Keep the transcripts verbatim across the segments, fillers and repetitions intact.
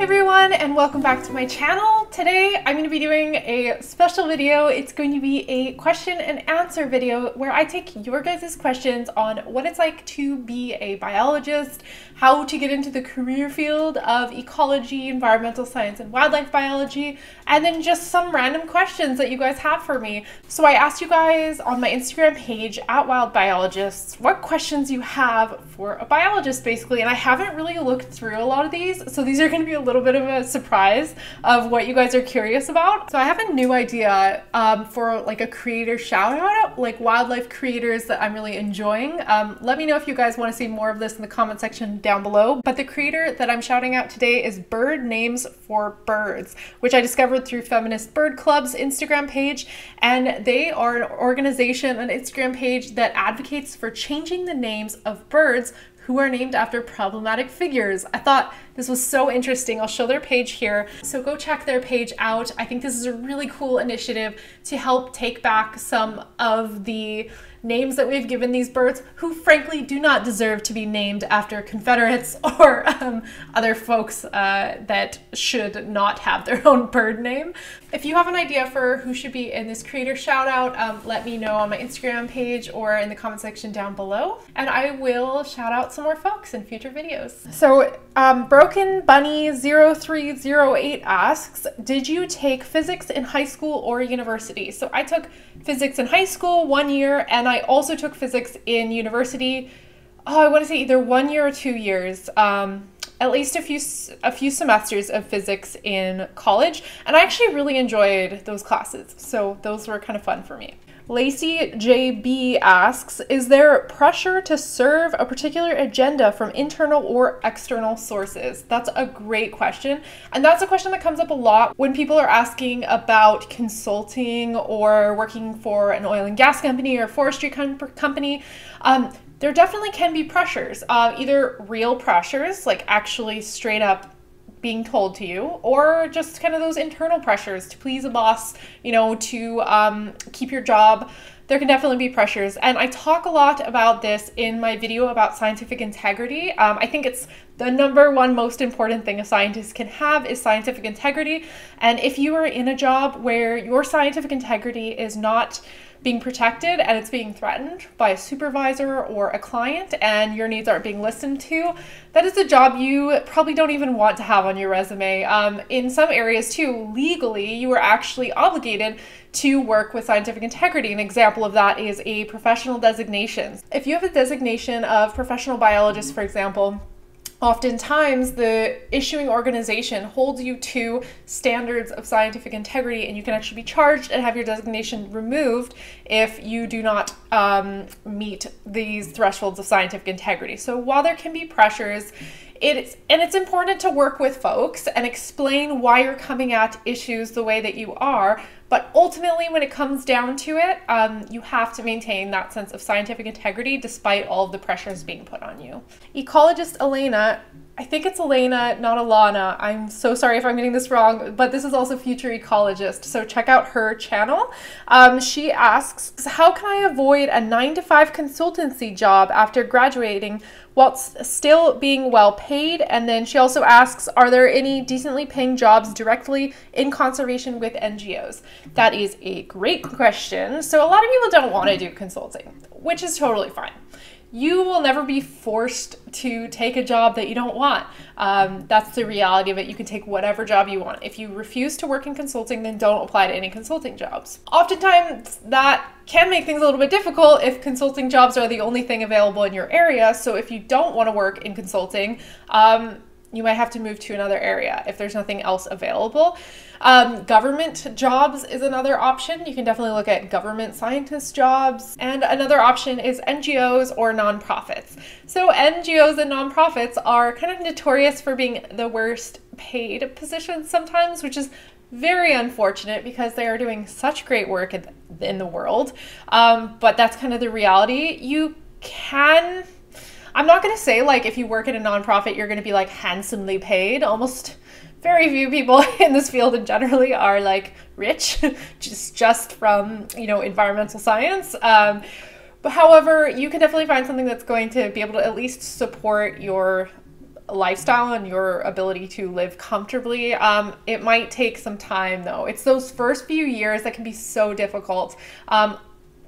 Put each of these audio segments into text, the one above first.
Hey everyone, and welcome back to my channel. Today I'm going to be doing a special video. It's going to be a question and answer video where I take your guys' questions on what it's like to be a biologist, how to get into the career field of ecology, environmental science, and wildlife biology, and then just some random questions that you guys have for me. So I asked you guys on my Instagram page at Wild Biologists what questions you have for a biologist basically, and I haven't really looked through a lot of these, so these are going to be a little bit of a surprise of what you guys are curious about. So I have a new idea um, for like a creator shout out, like wildlife creators that I'm really enjoying. Um, let me know if you guys want to see more of this in the comment section down below. But the creator that I'm shouting out today is Bird Names for Birds, which I discovered through Feminist Bird Club's Instagram page. And they are an organization, an Instagram page that advocates for changing the names of birds who are named after problematic figures. I thought this was so interesting. I'll show their page here. So go check their page out. I think this is a really cool initiative to help take back some of the names that we've given these birds who frankly do not deserve to be named after Confederates or um, other folks uh, that should not have their own bird name. If you have an idea for who should be in this creator shout out, um, let me know on my Instagram page or in the comment section down below, and I will shout out some more folks in future videos. So um, Broken Bunny zero three zero eight asks, did you take physics in high school or university? So I took physics in high school one year, and I also took physics in university. Oh, I want to say either one year or two years. Um, at least a few a few semesters of physics in college, and I actually really enjoyed those classes. So those were kind of fun for me. Lacey J B asks, is there pressure to serve a particular agenda from internal or external sources? That's a great question. And that's a question that comes up a lot when people are asking about consulting or working for an oil and gas company or forestry com company. Um, there definitely can be pressures, uh, either real pressures, like actually straight up being told to you, or just kind of those internal pressures to please a boss, you know, to um, keep your job. There can definitely be pressures. And I talk a lot about this in my video about scientific integrity. Um, I think it's the number one most important thing a scientist can have is scientific integrity. And if you are in a job where your scientific integrity is not being protected and it's being threatened by a supervisor or a client and your needs aren't being listened to, that is a job you probably don't even want to have on your resume. Um, in some areas too, legally, you are actually obligated to work with scientific integrity. An example of that is a professional designation. If you have a designation of professional biologist, for example, oftentimes the issuing organization holds you to standards of scientific integrity, and you can actually be charged and have your designation removed if you do not um, meet these thresholds of scientific integrity. So while there can be pressures, It's, and it's important to work with folks and explain why you're coming at issues the way that you are, but ultimately when it comes down to it, um, you have to maintain that sense of scientific integrity despite all of the pressures being put on you. Ecologist Elena, I think it's Elena, not Alana, I'm so sorry if I'm getting this wrong, but this is also Future Ecologist, so check out her channel. Um, she asks, how can I avoid a nine to five consultancy job after graduating whilst still being well paid? And then she also asks, are there any decently paying jobs directly in conservation with N G Os? That is a great question. So a lot of people don't want to do consulting, which is totally fine. You will never be forced to take a job that you don't want. Um, that's the reality of it. You can take whatever job you want. If you refuse to work in consulting, then don't apply to any consulting jobs. Oftentimes that can make things a little bit difficult if consulting jobs are the only thing available in your area. So if you don't want to work in consulting, um, you might have to move to another area if there's nothing else available. Um, government jobs is another option. You can definitely look at government scientist jobs. And another option is N G Os or nonprofits. So N G Os and nonprofits are kind of notorious for being the worst paid positions sometimes, which is very unfortunate because they are doing such great work in the, in the world. Um, but that's kind of the reality. You can... I'm not going to say like if you work at a nonprofit, you're going to be like handsomely paid. Almost very few people in this field and generally are like rich just, just from, you know, environmental science. Um, but however, you can definitely find something that's going to be able to at least support your lifestyle and your ability to live comfortably. Um, it might take some time though. It's those first few years that can be so difficult. Um,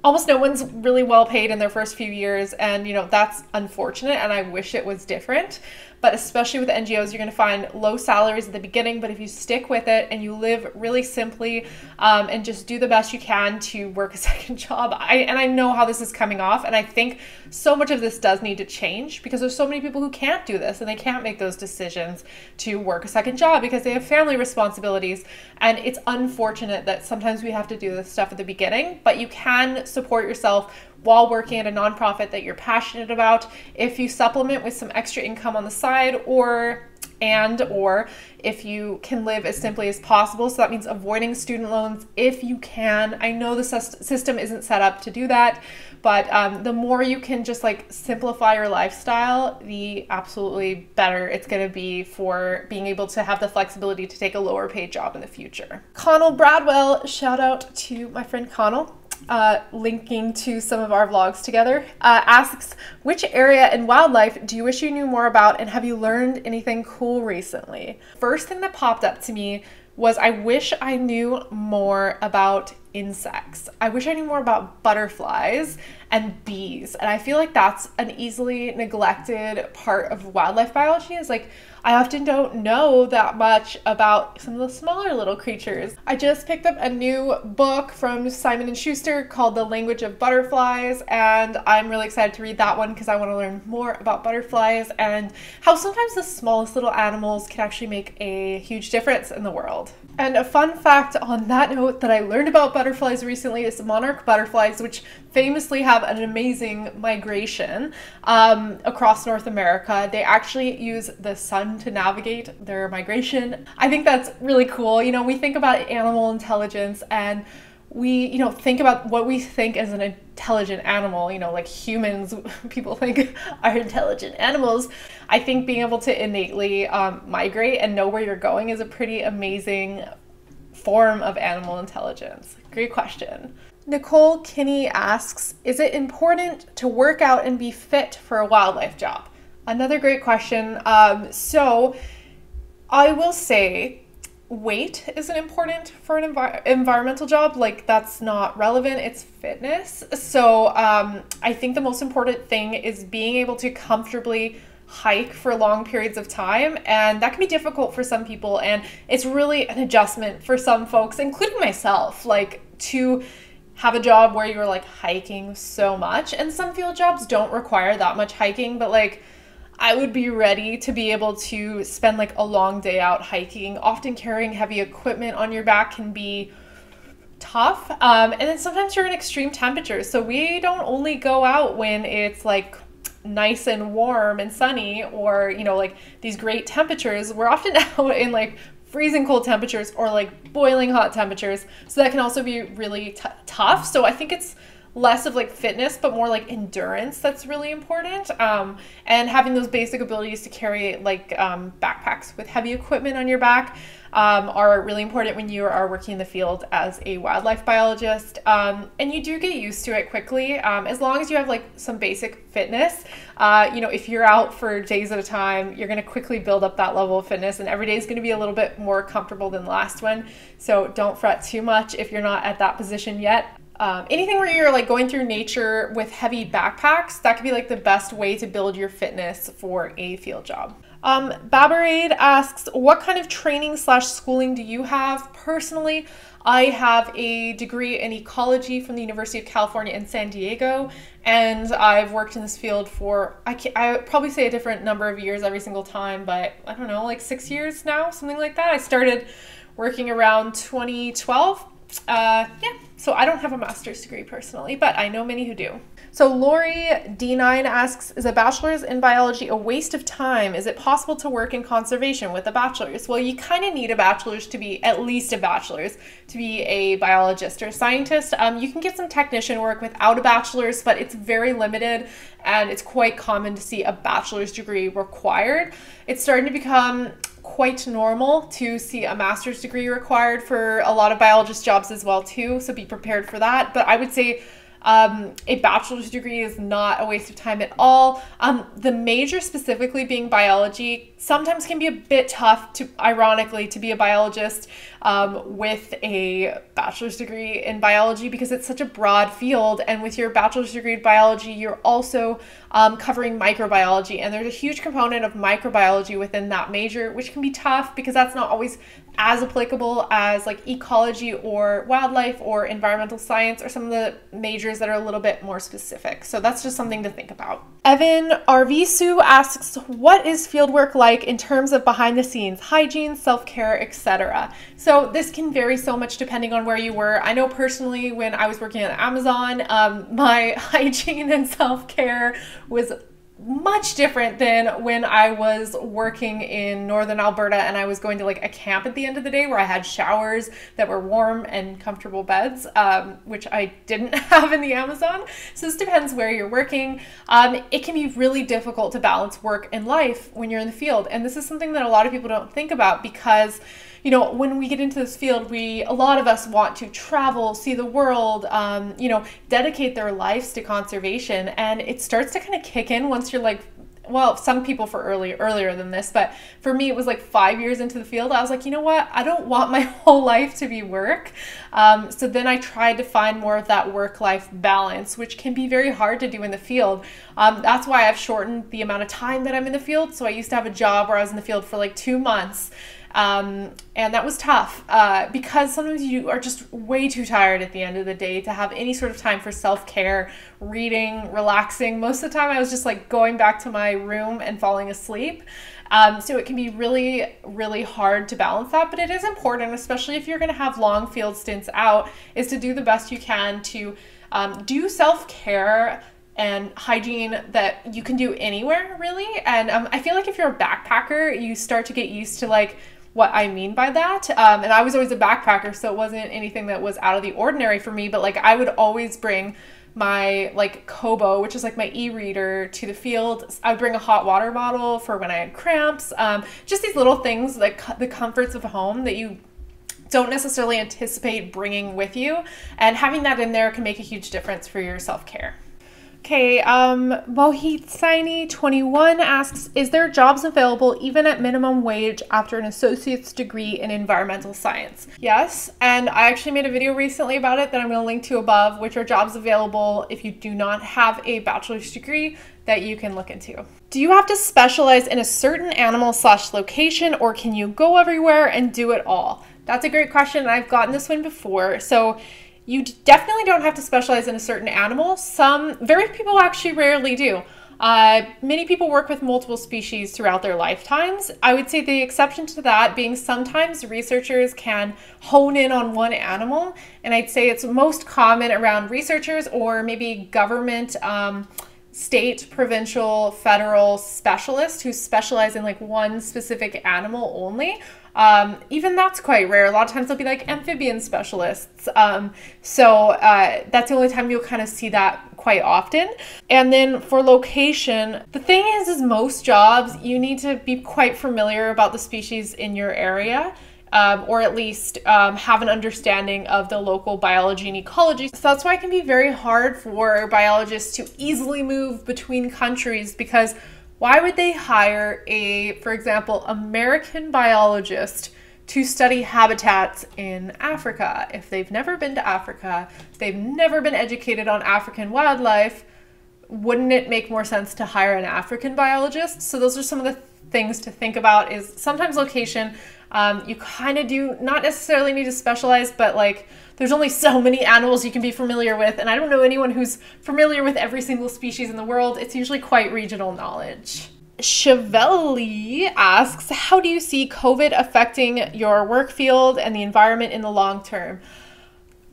almost no one's really well paid in their first few years, and you know, that's unfortunate, and I wish it was different. But especially with N G Os, you're gonna find low salaries at the beginning, but if you stick with it and you live really simply um, and just do the best you can to work a second job, I, and I know how this is coming off, and I think so much of this does need to change because there's so many people who can't do this and they can't make those decisions to work a second job because they have family responsibilities. And it's unfortunate that sometimes we have to do this stuff at the beginning, but you can support yourself while working at a nonprofit that you're passionate about if you supplement with some extra income on the side, or and or if you can live as simply as possible. So that means avoiding student loans if you can. I know the system isn't set up to do that, but um, the more you can just like simplify your lifestyle, the absolutely better it's gonna be for being able to have the flexibility to take a lower paid job in the future. Connel Bradwell, shout out to my friend Connel, Uh, linking to some of our vlogs together, uh, asks, which area in wildlife do you wish you knew more about, and have you learned anything cool recently? First thing that popped up to me was I wish I knew more about insects. I wish I knew more about butterflies and bees, and I feel like that's an easily neglected part of wildlife biology, is like I often don't know that much about some of the smaller little creatures. I just picked up a new book from Simon and Schuster called The Language of Butterflies, and I'm really excited to read that one because I want to learn more about butterflies and how sometimes the smallest little animals can actually make a huge difference in the world. And a fun fact on that note that I learned about butterflies recently is monarch butterflies, which famously have an amazing migration um, across North America. They actually use the sun to navigate their migration. I think that's really cool. You know, we think about animal intelligence and we, you know, think about what we think as an intelligent animal, you know, like humans, people think are intelligent animals. I think being able to innately um, migrate and know where you're going is a pretty amazing form of animal intelligence. Great question. Nicole Kinney asks, is it important to work out and be fit for a wildlife job? Another great question. Um, so I will say weight isn't important for an envi environmental job. Like, that's not relevant. It's fitness. So um, I think the most important thing is being able to comfortably hike for long periods of time, and that can be difficult for some people, and it's really an adjustment for some folks, including myself, like to have a job where you're like hiking so much. And some field jobs don't require that much hiking, but like I would be ready to be able to spend like a long day out hiking. Often carrying heavy equipment on your back can be tough, um, and then sometimes you're in extreme temperatures, so we don't only go out when it's like nice and warm and sunny, or you know, like these great temperatures. We're often out in like freezing cold temperatures or like boiling hot temperatures, so that can also be really tough. So I think it's less of like fitness but more like endurance that's really important, um, and having those basic abilities to carry like um, backpacks with heavy equipment on your back um, are really important when you are working in the field as a wildlife biologist, um, and you do get used to it quickly, um, as long as you have like some basic fitness. Uh, you know, if you're out for days at a time, you're gonna quickly build up that level of fitness, and every day is gonna be a little bit more comfortable than the last one, so don't fret too much if you're not at that position yet. Um, anything where you're like going through nature with heavy backpacks, that could be like the best way to build your fitness for a field job. Um, Babarade asks, what kind of training slash schooling do you have? Personally, I have a degree in ecology from the University of California in San Diego, and I've worked in this field for, I, can't, I would probably say a different number of years every single time, but I don't know, like six years now, something like that. I started working around twenty twelve. Uh, yeah, so I don't have a master's degree personally, but I know many who do. So Lori D nine asks, is a bachelor's in biology a waste of time? Is it possible to work in conservation with a bachelor's? Well, you kind of need a bachelor's to be, at least a bachelor's, to be a biologist or a scientist. Um, you can get some technician work without a bachelor's, but it's very limited, and it's quite common to see a bachelor's degree required. It's starting to become quite normal to see a master's degree required for a lot of biologist jobs as well too, so be prepared for that. But I would say Um, a bachelor's degree is not a waste of time at all. Um, the major specifically being biology sometimes can be a bit tough to, ironically, to be a biologist um, with a bachelor's degree in biology, because it's such a broad field. And with your bachelor's degree in biology, you're also um, covering microbiology. And there's a huge component of microbiology within that major, which can be tough because that's not always as applicable as like ecology or wildlife or environmental science or some of the majors that are a little bit more specific. So that's just something to think about. Evan Arvisu asks, what is fieldwork like in terms of behind the scenes, hygiene, self-care, et cetera? So this can vary so much depending on where you were. I know personally when I was working on Amazon, um, my hygiene and self-care was much different than when I was working in northern Alberta and I was going to like a camp at the end of the day where I had showers that were warm and comfortable beds, um, which I didn't have in the Amazon. So this depends where you're working. Um, it can be really difficult to balance work and life when you're in the field. And this is something that a lot of people don't think about because, you know, when we get into this field, we, a lot of us want to travel, see the world, um, you know, dedicate their lives to conservation. And it starts to kind of kick in once you're like, well, some people for early, earlier than this, but for me, it was like five years into the field. I was like, you know what? I don't want my whole life to be work. Um, so then I tried to find more of that work-life balance, which can be very hard to do in the field. Um, that's why I've shortened the amount of time that I'm in the field. So I used to have a job where I was in the field for like two months. Um, and that was tough uh, because sometimes you are just way too tired at the end of the day to have any sort of time for self-care, reading, relaxing. Most of the time I was just like going back to my room and falling asleep. Um, so it can be really, really hard to balance that, but it is important, especially if you're going to have long field stints out, is to do the best you can to um, do self-care and hygiene that you can do anywhere, really. And um, I feel like if you're a backpacker, you start to get used to like what I mean by that. Um, and I was always a backpacker, so it wasn't anything that was out of the ordinary for me, but like I would always bring my like Kobo, which is like my e-reader, to the field. I would bring a hot water bottle for when I had cramps. Um, just these little things, like the comforts of home that you don't necessarily anticipate bringing with you. And having that in there can make a huge difference for your self-care. Okay, um, Mohit Saini twenty-one asks, is there jobs available even at minimum wage after an associate's degree in environmental science? Yes, and I actually made a video recently about it that I'm going to link to above, which are jobs available if you do not have a bachelor's degree that you can look into. Do you have to specialize in a certain animal slash location, or can you go everywhere and do it all? That's a great question, and I've gotten this one before. So you definitely don't have to specialize in a certain animal. Some, very few people actually rarely do. Uh, many people work with multiple species throughout their lifetimes. I would say the exception to that being sometimes researchers can hone in on one animal, and I'd say it's most common around researchers or maybe government, um, state, provincial, federal specialists who specialize in like one specific animal only. Um, even that's quite rare. A lot of times they'll be like amphibian specialists. Um, so uh, that's the only time you'll kind of see that quite often. And then for location, the thing is, is most jobs, you need to be quite familiar about the species in your area. Um, or at least um, have an understanding of the local biology and ecology. So that's why it can be very hard for biologists to easily move between countries, because why would they hire a, for example, American biologist to study habitats in Africa if they've never been to Africa, they've never been educated on African wildlife? Wouldn't it make more sense to hire an African biologist? So those are some of the things to think about, is sometimes location. Um, you kind of do not necessarily need to specialize, but like there's only so many animals you can be familiar with. And I don't know anyone who's familiar with every single species in the world. It's usually quite regional knowledge. Chevelle asks, how do you see COVID affecting your work field and the environment in the long term?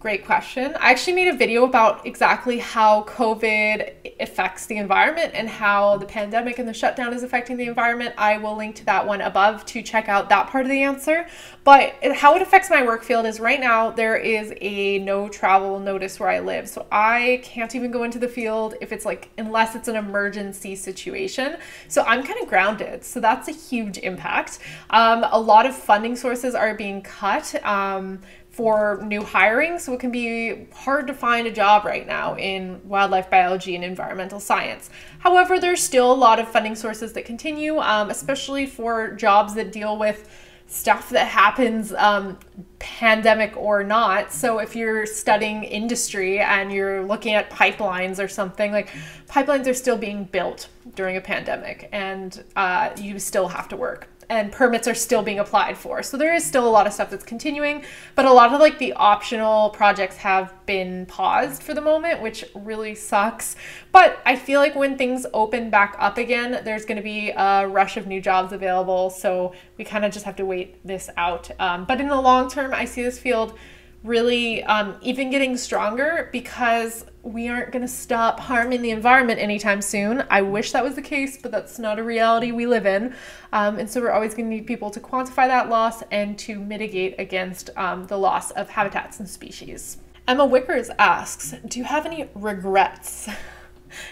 Great question. I actually made a video about exactly how COVID affects the environment and how the pandemic and the shutdown is affecting the environment. I will link to that one above to check out that part of the answer. But how it affects my work field is right now there is a no travel notice where I live. So I can't even go into the field if it's like, unless it's an emergency situation. So I'm kind of grounded. So that's a huge impact. Um, a lot of funding sources are being cut. Um, for new hiring, so it can be hard to find a job right now in wildlife biology and environmental science. However, there's still a lot of funding sources that continue, um, especially for jobs that deal with stuff that happens, um, pandemic or not. So if you're studying industry and you're looking at pipelines or something, like pipelines are still being built during a pandemic, and uh, you still have to work, and permits are still being applied for. So there is still a lot of stuff that's continuing, but a lot of like the optional projects have been paused for the moment, which really sucks. But I feel like when things open back up again, there's gonna be a rush of new jobs available. So we kind of just have to wait this out. Um, but in the long term, I see this field really um, even getting stronger, because we aren't gonna stop harming the environment anytime soon. I wish that was the case, but that's not a reality we live in. Um, and so we're always gonna need people to quantify that loss and to mitigate against um, the loss of habitats and species. Emma Wickers asks, do you have any regrets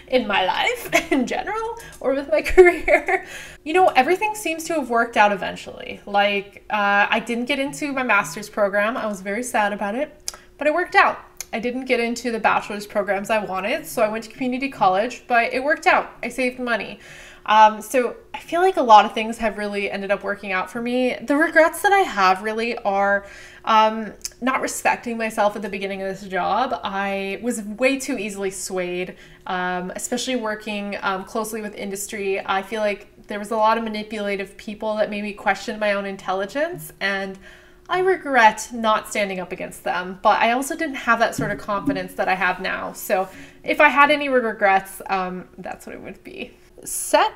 in my life in general or with my career? You know, everything seems to have worked out eventually. Like uh, I didn't get into my master's program. I was very sad about it, but it worked out. I didn't get into the bachelor's programs I wanted, so I went to community college, but it worked out. I saved money. Um, so I feel like a lot of things have really ended up working out for me. The regrets that I have really are um, not respecting myself at the beginning of this job. I was way too easily swayed, um, especially working um, closely with industry. I feel like there was a lot of manipulative people that made me question my own intelligence, and I regret not standing up against them, but I also didn't have that sort of confidence that I have now. So if I had any regrets, um, that's what it would be. Set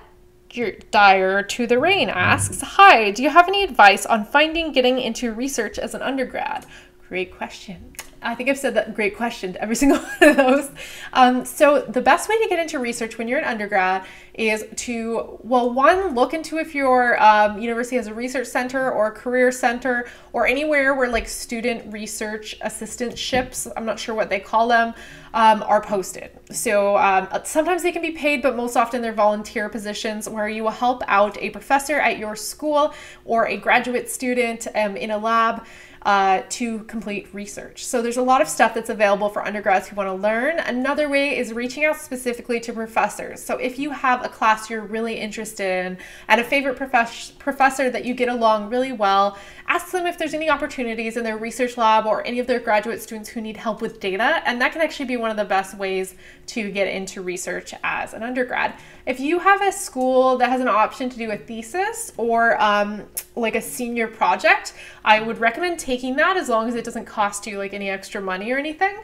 your Dyer to the Rain asks, hi, do you have any advice on finding getting into research as an undergrad? Great question. I think I've said that great question to every single one of those. Um, so the best way to get into research when you're an undergrad is to, well, one, look into if your um, university has a research center or a career center or anywhere where like student research assistantships, I'm not sure what they call them, um, are posted. So um, sometimes they can be paid, but most often they're volunteer positions where you will help out a professor at your school or a graduate student um, in a lab uh, to complete research. So there's a lot of stuff that's available for undergrads who want to learn. Another way is reaching out specifically to professors. So if you have a class you're really interested in and a favorite prof- professor that you get along really well, ask them if there's any opportunities in their research lab or any of their graduate students who need help with data. And that can actually be one of the best ways to get into research as an undergrad. If you have a school that has an option to do a thesis or um, like a senior project, I would recommend taking that as long as it doesn't cost you like any extra money or anything.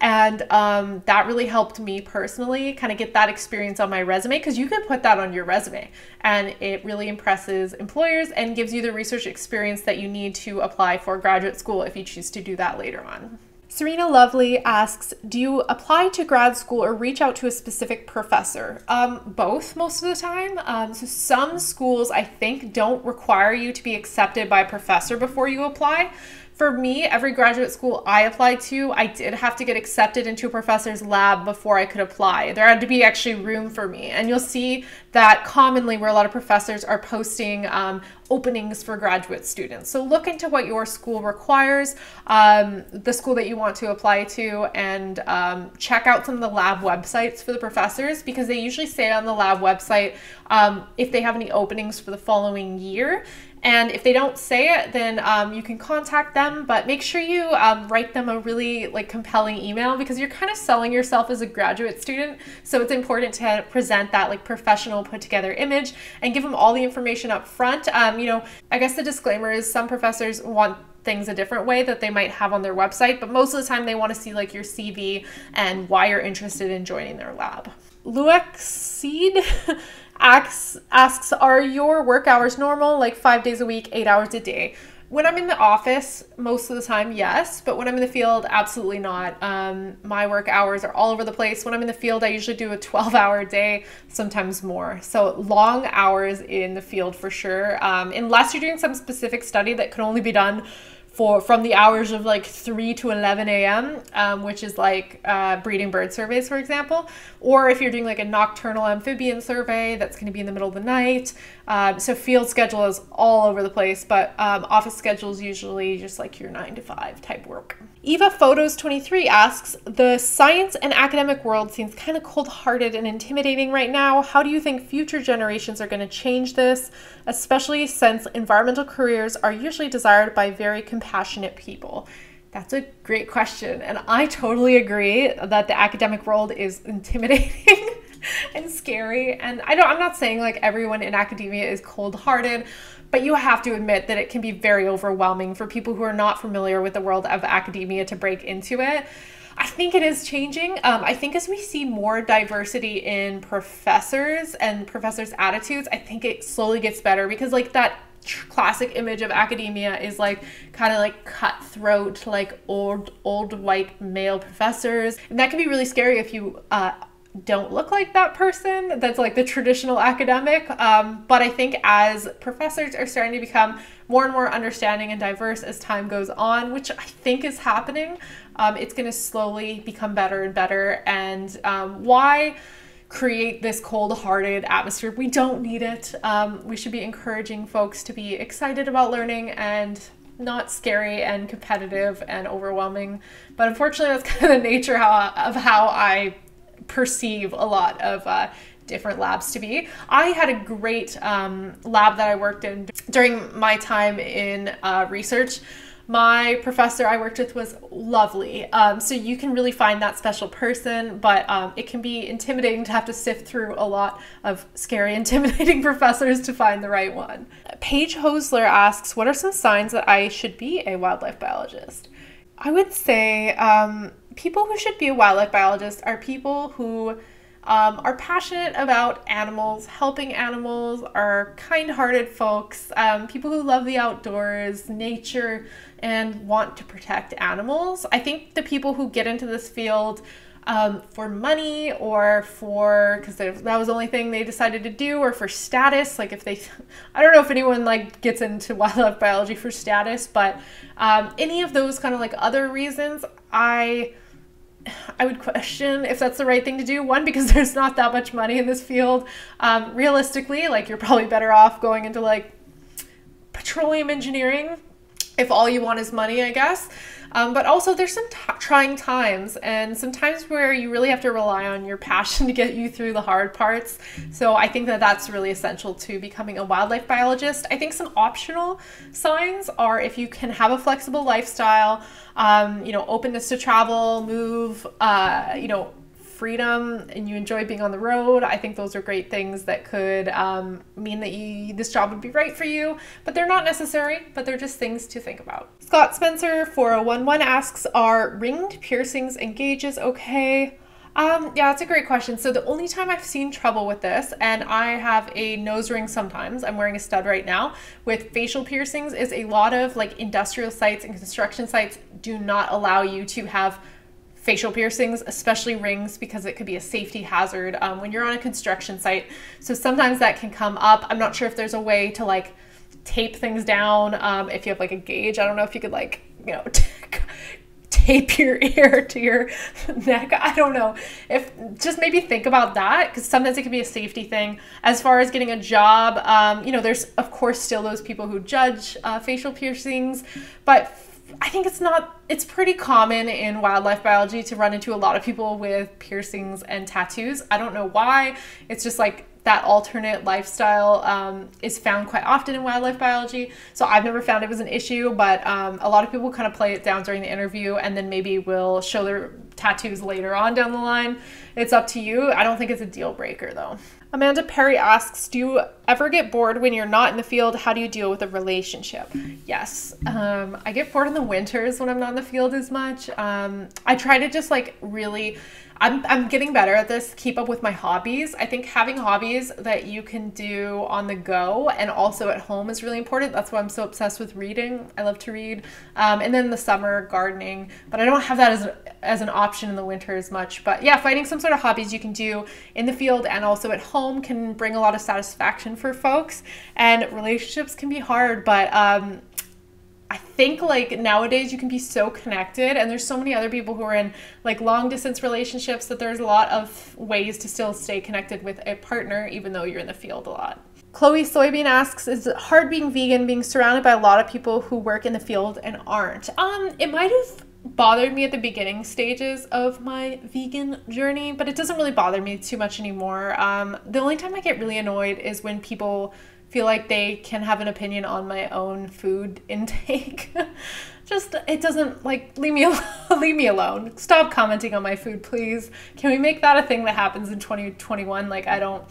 And um, that really helped me personally kind of get that experience on my resume, because you can put that on your resume and it really impresses employers and gives you the research experience that you need to apply for graduate school if you choose to do that later on. Serena Lovely asks, do you apply to grad school or reach out to a specific professor? Um, both most of the time. Um, so some schools, I think, don't require you to be accepted by a professor before you apply. For me, every graduate school I applied to, I did have to get accepted into a professor's lab before I could apply. There had to be actually room for me. And you'll see that commonly where a lot of professors are posting um, openings for graduate students. So look into what your school requires, um, the school that you want to apply to, and um, check out some of the lab websites for the professors, because they usually say on the lab website um, if they have any openings for the following year. And if they don't say it, then um, you can contact them, but make sure you um, write them a really like compelling email, because you're kind of selling yourself as a graduate student. So it's important to present that like professional put together image and give them all the information up front. Um, you know, I guess the disclaimer is some professors want things a different way that they might have on their website, but most of the time they want to see like your C V and why you're interested in joining their lab. Luexid asks, asks, are your work hours normal, like five days a week, eight hours a day? When I'm in the office, most of the time, yes, but when I'm in the field, absolutely not. Um, my work hours are all over the place. When I'm in the field, I usually do a twelve hour day, sometimes more. So long hours in the field for sure, um, unless you're doing some specific study that could only be done for from the hours of like three to eleven A M, um, which is like uh, breeding bird surveys, for example, or if you're doing like a nocturnal amphibian survey, that's going to be in the middle of the night. Um, so field schedule is all over the place, but um, office schedule is usually just like your nine to five type work. Eva Photos twenty-three asks, the science and academic world seems kind of cold-hearted and intimidating right now. How do you think future generations are going to change this, especially since environmental careers are usually desired by very compassionate people? That's a great question, and I totally agree that the academic world is intimidating and scary. And I don't, I'm not saying like everyone in academia is cold-hearted, but you have to admit that it can be very overwhelming for people who are not familiar with the world of academia to break into it. I think it is changing. Um, I think as we see more diversity in professors and professors' attitudes, I think it slowly gets better, because like that classic image of academia is like kind of like cutthroat, like old, old white male professors. And that can be really scary if you uh, don't look like that person that's like the traditional academic. Um, but I think as professors are starting to become more and more understanding and diverse as time goes on, which I think is happening, um, it's going to slowly become better and better. And um, why create this cold-hearted atmosphere? We don't need it. Um, we should be encouraging folks to be excited about learning and not scary and competitive and overwhelming. But unfortunately, that's kind of the nature how, of how I perceive a lot of uh, different labs to be. I had a great um, lab that I worked in during my time in uh, research. My professor I worked with was lovely. Um, so you can really find that special person, but um, it can be intimidating to have to sift through a lot of scary, intimidating professors to find the right one. Paige Hosler asks, what are some signs that I should be a wildlife biologist? I would say um, people who should be a wildlife biologist are people who um, are passionate about animals, helping animals, are kind-hearted folks, um, people who love the outdoors, nature, and want to protect animals. I think the people who get into this field um, for money or for, because that was the only thing they decided to do, or for status, like if they, I don't know if anyone like gets into wildlife biology for status, but um, any of those kind of like other reasons, I I would question if that's the right thing to do. One, because there's not that much money in this field. Um, realistically, like you're probably better off going into like petroleum engineering if all you want is money, I guess. Um, but also there's some trying times and some times where you really have to rely on your passion to get you through the hard parts. So I think that that's really essential to becoming a wildlife biologist. I think some optional signs are if you can have a flexible lifestyle, um, you know, openness to travel, move, uh, you know, freedom, and you enjoy being on the road. I think those are great things that could um, mean that you, this job would be right for you, but they're not necessary, but they're just things to think about. Scott Spencer four oh one one asks, are ringed piercings and gauges okay? Um, yeah, that's a great question. So the only time I've seen trouble with this, and I have a nose ring sometimes, I'm wearing a stud right now, with facial piercings, is a lot of like industrial sites and construction sites do not allow you to have facial piercings, especially rings, because it could be a safety hazard um, when you're on a construction site. So sometimes that can come up. I'm not sure if there's a way to like tape things down. Um, if you have like a gauge, I don't know if you could like, you know, tape your ear to your neck. I don't know. If just maybe think about that, because sometimes it can be a safety thing. As far as getting a job, um, you know, there's of course still those people who judge uh, facial piercings, but I think it's not, it's pretty common in wildlife biology to run into a lot of people with piercings and tattoos. I don't know why. It's just like that alternate lifestyle um, is found quite often in wildlife biology. So I've never found it was an issue, but um, a lot of people kind of play it down during the interview and then maybe will show their tattoos later on down the line. It's up to you. I don't think it's a deal breaker though. Amanda Perry asks, do you ever get bored when you're not in the field? How do you deal with a relationship? Yes, um, I get bored in the winters when I'm not in the field as much. Um, I try to just like really, I'm, I'm getting better at this, keep up with my hobbies. I think having hobbies that you can do on the go and also at home is really important. That's why I'm so obsessed with reading. I love to read. Um, and then the summer, gardening, but I don't have that as, as an option in the winter as much. But yeah, finding some sort of hobbies you can do in the field and also at home can bring a lot of satisfaction for folks. And relationships can be hard, but um, I think like nowadays you can be so connected, and there's so many other people who are in like long distance relationships that there's a lot of ways to still stay connected with a partner even though you're in the field a lot. Chloe Soybean asks, is it hard being vegan, being surrounded by a lot of people who work in the field and aren't? Um, it might have bothered me at the beginning stages of my vegan journey, but it doesn't really bother me too much anymore. Um, the only time I get really annoyed is when people feel like they can have an opinion on my own food intake. Just, it doesn't, like, leave me alone. Leave me alone. Stop commenting on my food, please. Can we make that a thing that happens in twenty twenty-one? Like, I don't,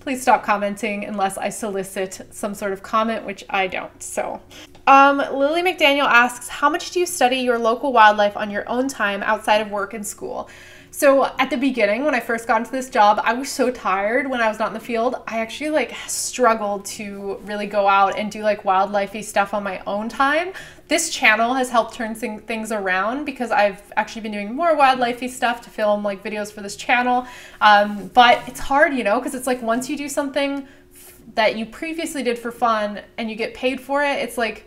please stop commenting unless I solicit some sort of comment, which I don't, so. Um, Lily McDaniel asks, how much do you study your local wildlife on your own time outside of work and school? So at the beginning, when I first got into this job, I was so tired when I was not in the field. I actually like struggled to really go out and do like wildlife-y stuff on my own time. This channel has helped turn things around because I've actually been doing more wildlife-y stuff to film like videos for this channel. Um, but it's hard, you know, because it's like once you do something that you previously did for fun and you get paid for it, it's like,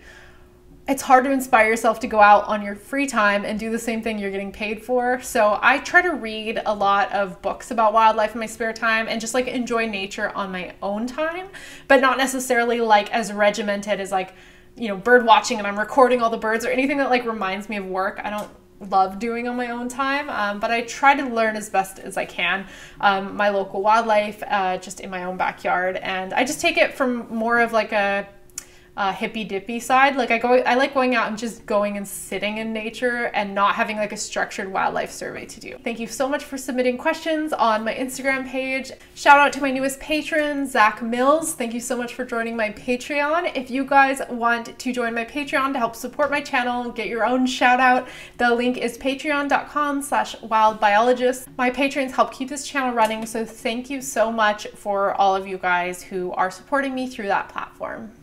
it's hard to inspire yourself to go out on your free time and do the same thing you're getting paid for. So I try to read a lot of books about wildlife in my spare time and just like enjoy nature on my own time, but not necessarily like as regimented as like, you know, bird watching and I'm recording all the birds or anything that like reminds me of work. I don't love doing on my own time, um, but I try to learn as best as I can um, my local wildlife uh, just in my own backyard. And I just take it from more of like a Uh, hippy dippy side. Like I go, I like going out and just going and sitting in nature and not having like a structured wildlife survey to do. Thank you so much for submitting questions on my Instagram page. Shout out to my newest patron, Zach Mills. Thank you so much for joining my Patreon. If you guys want to join my Patreon to help support my channel and get your own shout out, the link is patreon dot com slash wild biologist. My patrons help keep this channel running, so thank you so much for all of you guys who are supporting me through that platform.